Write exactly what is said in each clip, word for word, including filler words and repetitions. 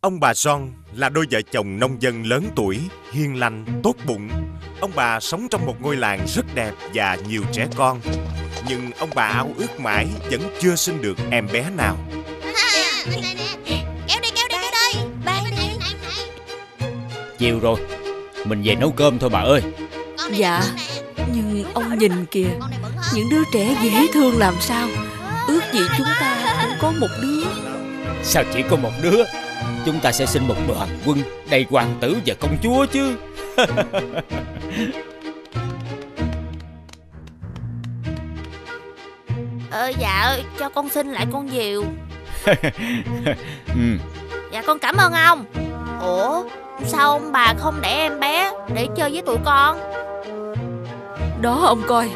Ông bà John là đôi vợ chồng nông dân lớn tuổi, hiền lành, tốt bụng. Ông bà sống trong một ngôi làng rất đẹp và nhiều trẻ con. Nhưng ông bà ao ước mãi vẫn chưa sinh được em bé nào. Kéo đi, kéo đi, kéo đi. Ba này. Chiều rồi, mình về nấu cơm thôi bà ơi. Dạ, nhưng ông nhìn kìa, những đứa trẻ dễ thương làm sao. Ước gì chúng ta cũng có một đứa. Sao chỉ có một đứa? Chúng ta sẽ sinh một hoàng quân đầy hoàng tử và công chúa chứ. Ờ dạ ơi, cho con xin lại con diều. Ừ. Dạ con cảm ơn ông. Ủa sao ông bà không để em bé để chơi với tụi con? Đó ông coi,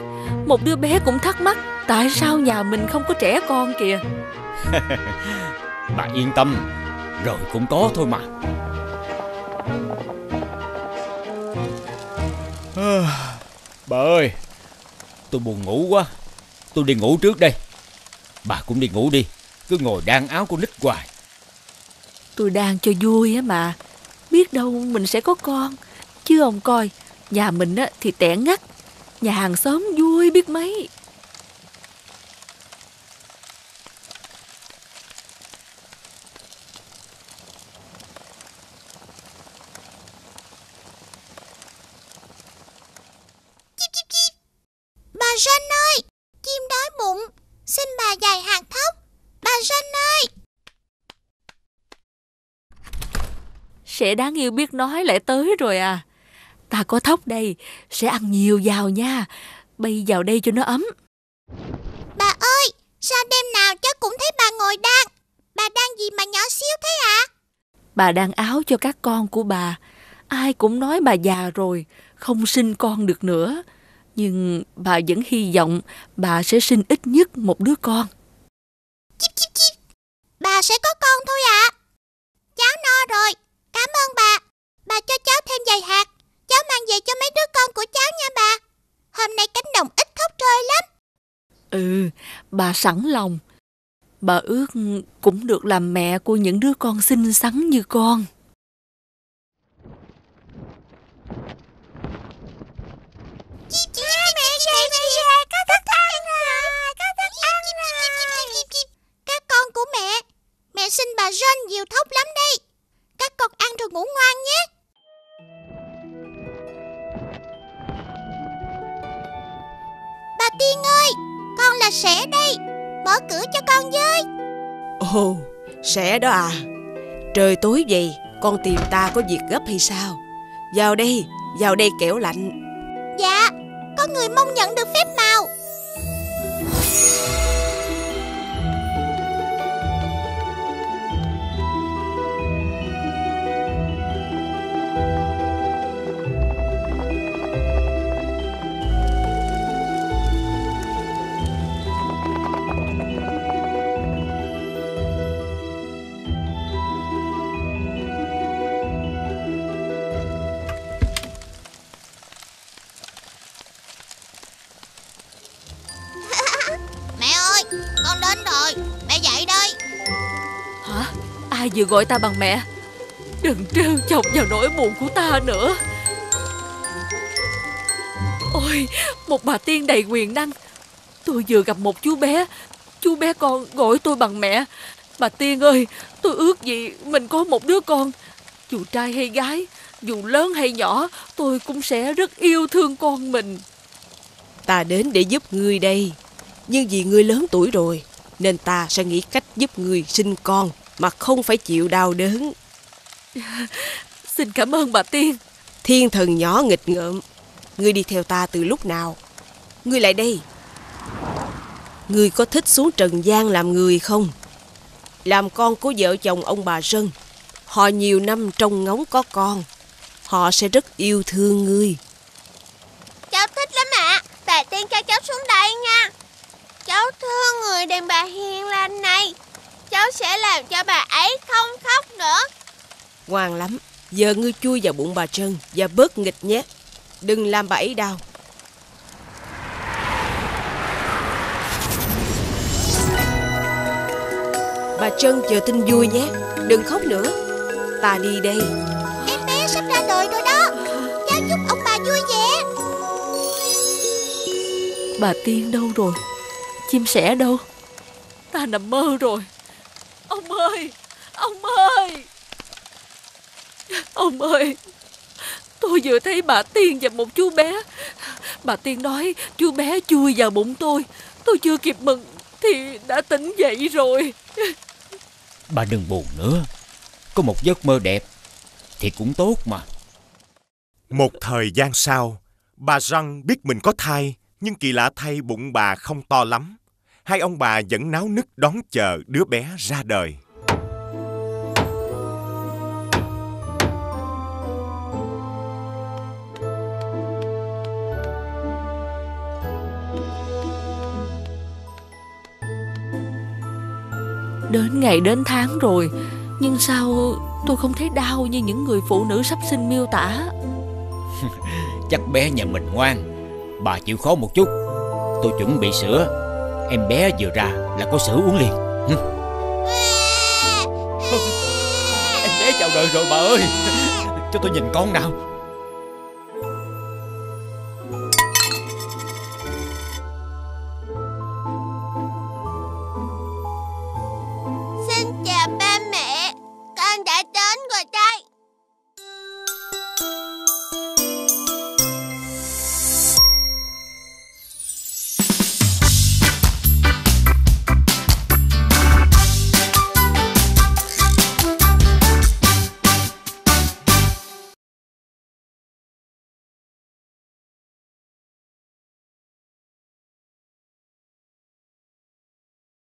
một đứa bé cũng thắc mắc tại sao nhà mình không có trẻ con kìa. Bà yên tâm, rồi cũng có thôi mà. À, bà ơi, tôi buồn ngủ quá. Tôi đi ngủ trước đây. Bà cũng đi ngủ đi, cứ ngồi đan áo con nít hoài. Tôi đan cho vui á mà, biết đâu mình sẽ có con. Chứ ông coi, nhà mình á thì tẻ ngắt, nhà hàng xóm vui biết mấy. Sẽ đáng yêu biết nói lại tới rồi à. Ta có thóc đây, sẽ ăn nhiều vào nha. Bay vào đây cho nó ấm. Bà ơi, sao đêm nào cháu cũng thấy bà ngồi đan? Bà đan gì mà nhỏ xíu thế ạ? À? Bà đan áo cho các con của bà. Ai cũng nói bà già rồi, không sinh con được nữa. Nhưng bà vẫn hy vọng bà sẽ sinh ít nhất một đứa con. Chíp chíp chíp. Bà sẽ có con thôi ạ. À. Cháu no rồi. Cảm ơn bà. Bà cho cháu thêm vài hạt, cháu mang về cho mấy đứa con của cháu nha bà. Hôm nay cánh đồng ít thóc rơi lắm. Ừ, bà sẵn lòng. Bà ước cũng được làm mẹ của những đứa con xinh xắn như con. Chị chị mẹ chị mẹ có thức ăn à, có thức ăn à. Các con của mẹ, mẹ xin bà John nhiều thóc lắm đây. Các con ăn rồi ngủ ngoan nhé. Bà Tiên ơi, con là Sẻ đây, mở cửa cho con với. Ồ, Sẻ đó à. Trời tối vậy, con tìm ta có việc gấp hay sao? Vào đây, vào đây kẻo lạnh. Dạ, có người mong nhận được phép màu. Ai vừa gọi ta bằng mẹ. Đừng trêu chọc vào nỗi buồn của ta nữa. Ôi, một bà tiên đầy quyền năng. Tôi vừa gặp một chú bé, chú bé con gọi tôi bằng mẹ. Bà Tiên ơi, tôi ước gì mình có một đứa con. Dù trai hay gái, dù lớn hay nhỏ, tôi cũng sẽ rất yêu thương con mình. Ta đến để giúp ngươi đây. Nhưng vì ngươi lớn tuổi rồi, nên ta sẽ nghĩ cách giúp ngươi sinh con mà không phải chịu đau đớn. Xin cảm ơn bà Tiên. Thiên thần nhỏ nghịch ngợm, ngươi đi theo ta từ lúc nào? Ngươi lại đây. Ngươi có thích xuống trần gian làm người không? Làm con của vợ chồng ông bà Sơn. Họ nhiều năm trông ngóng có con, họ sẽ rất yêu thương ngươi. Cháu thích lắm ạ. À, bà Tiên cho cháu xuống đây nha. Cháu thương người đàn bà hiền lành này. Cháu sẽ làm cho bà ấy không khóc nữa. Ngoan lắm. Giờ ngươi chui vào bụng bà Trân và bớt nghịch nhé. Đừng làm bà ấy đau. Bà Trân chờ tin vui nhé. Đừng khóc nữa. ta đi đây. Em bé sắp ra đời rồi đó. Cháu chúc ông bà vui vẻ. Bà Tiên đâu rồi? Chim sẻ đâu? Ta nằm mơ rồi. Ông ơi, ông ơi, ông ơi, tôi vừa thấy bà Tiên và một chú bé. Bà Tiên nói chú bé chui vào bụng tôi. Tôi chưa kịp mừng thì đã tỉnh dậy rồi. Bà đừng buồn nữa. Có một giấc mơ đẹp thì cũng tốt mà. Một thời gian sau, bà Răng biết mình có thai, nhưng kỳ lạ thay bụng bà không to lắm. Hai ông bà vẫn náo nức đón chờ đứa bé ra đời. Đến ngày đến tháng rồi, nhưng sao tôi không thấy đau như những người phụ nữ sắp sinh miêu tả. Chắc bé nhà mình ngoan. Bà chịu khó một chút. Tôi chuẩn bị sữa. Em bé vừa ra là có sữa uống liền. Em bé chào đời rồi bà ơi. Cho tôi nhìn con nào.